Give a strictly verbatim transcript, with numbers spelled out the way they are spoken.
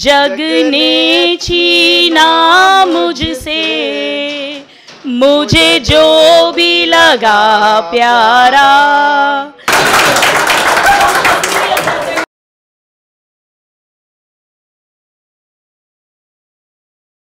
जग ने छीना मुझसे मुझे जो भी लगा प्यारा।